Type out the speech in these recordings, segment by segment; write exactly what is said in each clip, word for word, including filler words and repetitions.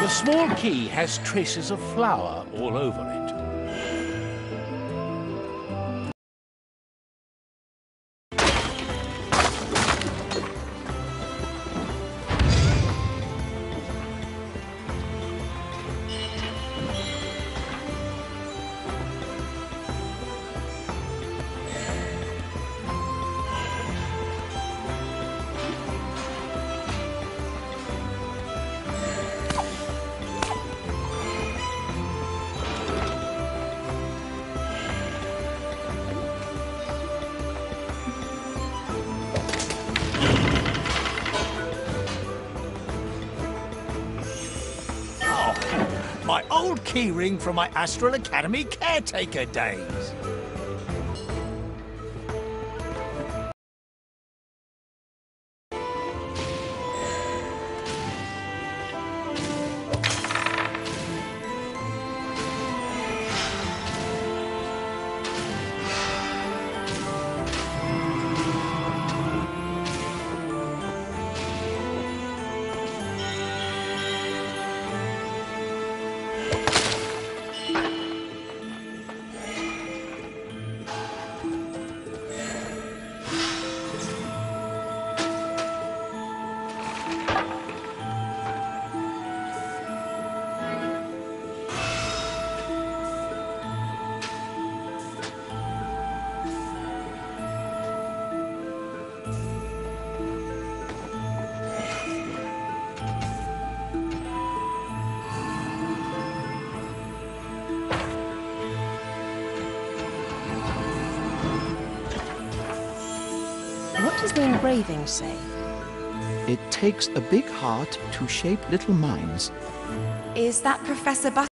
The small key has traces of flour all over it. My old key ring from my Astral Academy caretaker days. What does the engraving say? It takes a big heart to shape little minds. Is that Professor Butter?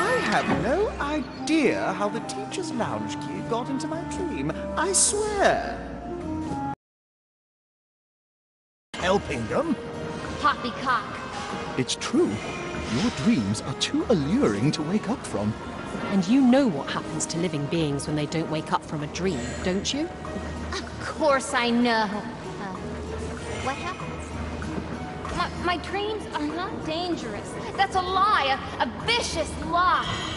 I have no idea how the teacher's lounge key got into my dream, I swear. Helping them? Poppycock. It's true. Your dreams are too alluring to wake up from. And you know what happens to living beings when they don't wake up from a dream, don't you? Of course I know. Uh, what happens? My, my dreams are not dangerous. That's a lie, a, a vicious lie.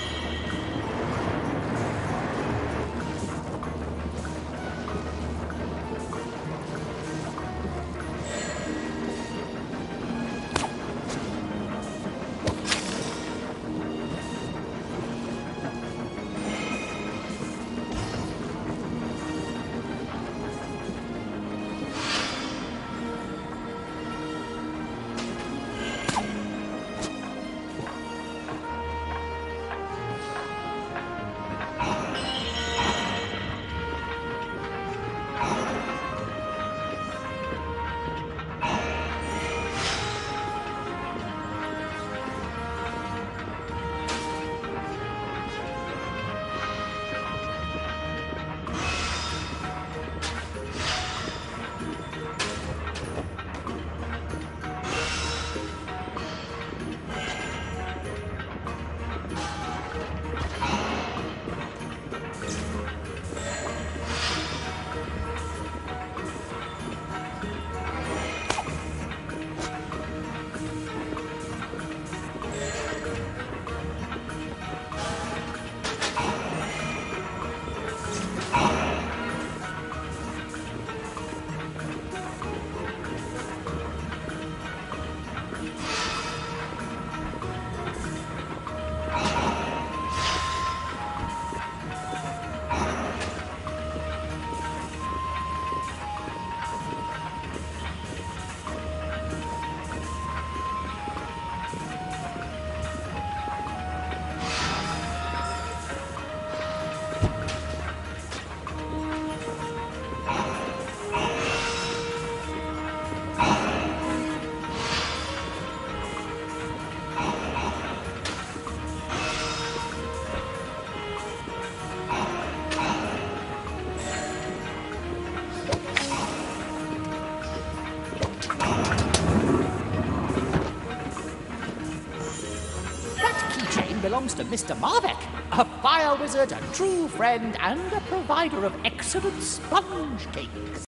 Belongs to Mister Marvick, a fire wizard, a true friend, and a provider of excellent sponge cakes.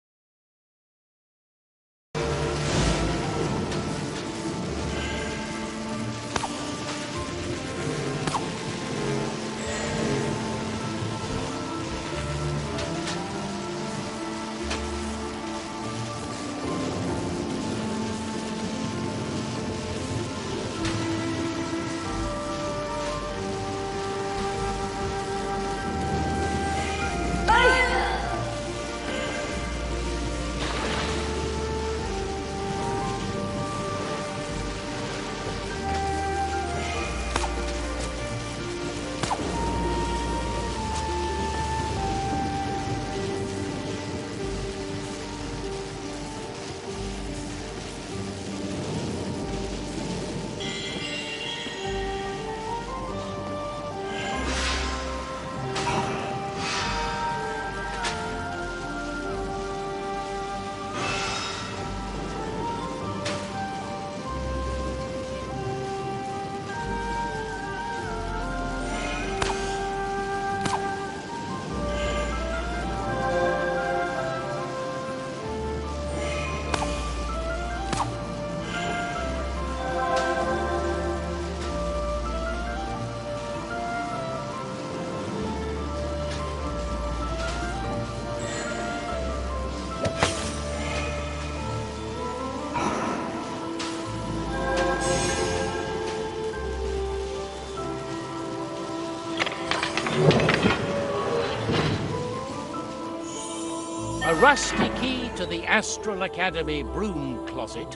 A rusty key to the Astral Academy broom closet.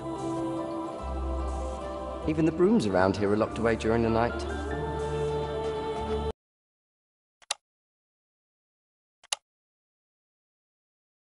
Even the brooms around here are locked away during the night.